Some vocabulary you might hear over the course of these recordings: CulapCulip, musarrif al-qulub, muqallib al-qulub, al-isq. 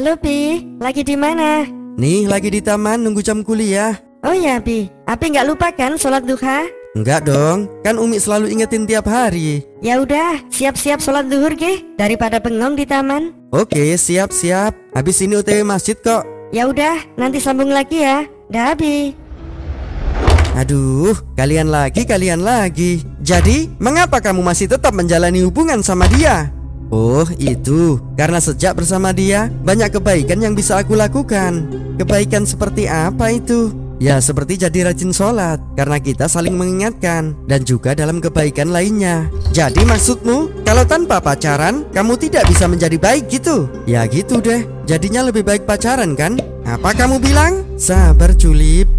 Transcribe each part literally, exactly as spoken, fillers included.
Halo Pi, lagi di mana? Nih, lagi di taman nunggu jam kuliah. Oh ya Pi, Api nggak lupa kan sholat duha? Enggak dong, kan Umi selalu ingetin tiap hari. Ya udah, siap-siap sholat duhur ge, daripada bengong di taman. Oke, siap-siap. Habis ini O T W masjid kok. Ya udah, nanti sambung lagi ya. Dah Pi. Aduh, kalian lagi, kalian lagi. Jadi, mengapa kamu masih tetap menjalani hubungan sama dia? Oh itu, karena sejak bersama dia, banyak kebaikan yang bisa aku lakukan. Kebaikan seperti apa itu? Ya seperti jadi rajin sholat, karena kita saling mengingatkan. Dan juga dalam kebaikan lainnya. Jadi maksudmu, kalau tanpa pacaran, kamu tidak bisa menjadi baik gitu? Ya gitu deh, jadinya lebih baik pacaran kan? Apa kamu bilang? Sabar Culip.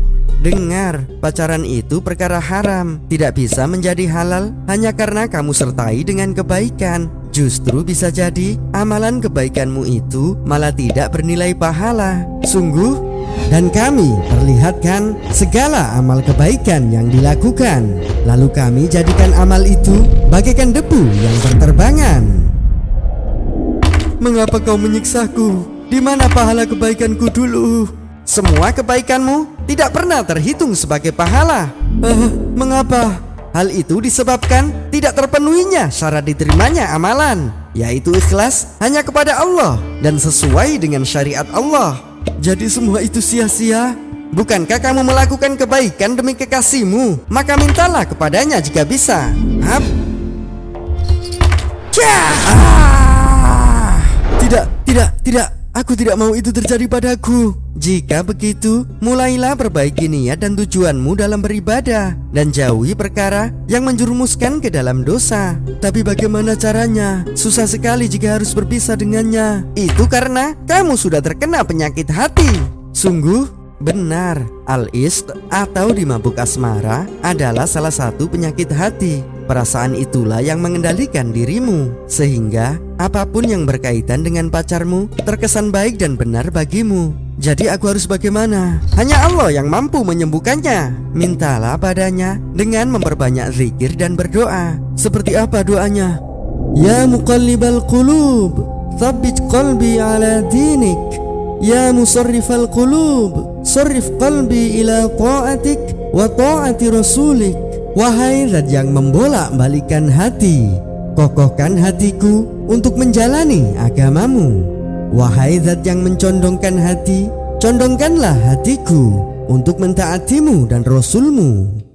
Dengar, pacaran itu perkara haram. Tidak bisa menjadi halal hanya karena kamu sertai dengan kebaikan. Justru bisa jadi amalan kebaikanmu itu malah tidak bernilai pahala. Sungguh, dan kami perlihatkan segala amal kebaikan yang dilakukan. Lalu kami jadikan amal itu bagaikan debu yang berterbangan. Mengapa kau menyiksaku? Di mana pahala kebaikanku dulu? Semua kebaikanmu tidak pernah terhitung sebagai pahala. uh, Mengapa? Hal itu disebabkan tidak terpenuhinya syarat diterimanya amalan, yaitu ikhlas hanya kepada Allah dan sesuai dengan syariat Allah. Jadi semua itu sia-sia? Bukankah kamu melakukan kebaikan demi kekasihmu? Maka mintalah kepadanya jika bisa. Hap. Ah. Tidak, tidak, tidak. Aku tidak mau itu terjadi padaku. Jika begitu, mulailah perbaiki niat dan tujuanmu dalam beribadah, dan jauhi perkara yang menjerumuskan ke dalam dosa. Tapi bagaimana caranya? Susah sekali jika harus berpisah dengannya. Itu karena kamu sudah terkena penyakit hati. Sungguh benar, al-isq atau dimabuk asmara adalah salah satu penyakit hati. Perasaan itulah yang mengendalikan dirimu, sehingga apapun yang berkaitan dengan pacarmu terkesan baik dan benar bagimu. Jadi aku harus bagaimana? Hanya Allah yang mampu menyembuhkannya. Mintalah padanya dengan memperbanyak zikir dan berdoa. Seperti apa doanya? Ya muqallibal qulub, tsabbit qalbi ala dinik. Ya musarrifal qulub, sarrif qalbi ila ta'atik wa ta'ati rasulik. Wahai Zat yang membolak-balikan hati, kokohkan hatiku untuk menjalani agamamu. Wahai Zat yang mencondongkan hati, condongkanlah hatiku untuk mentaatimu dan Rasulmu.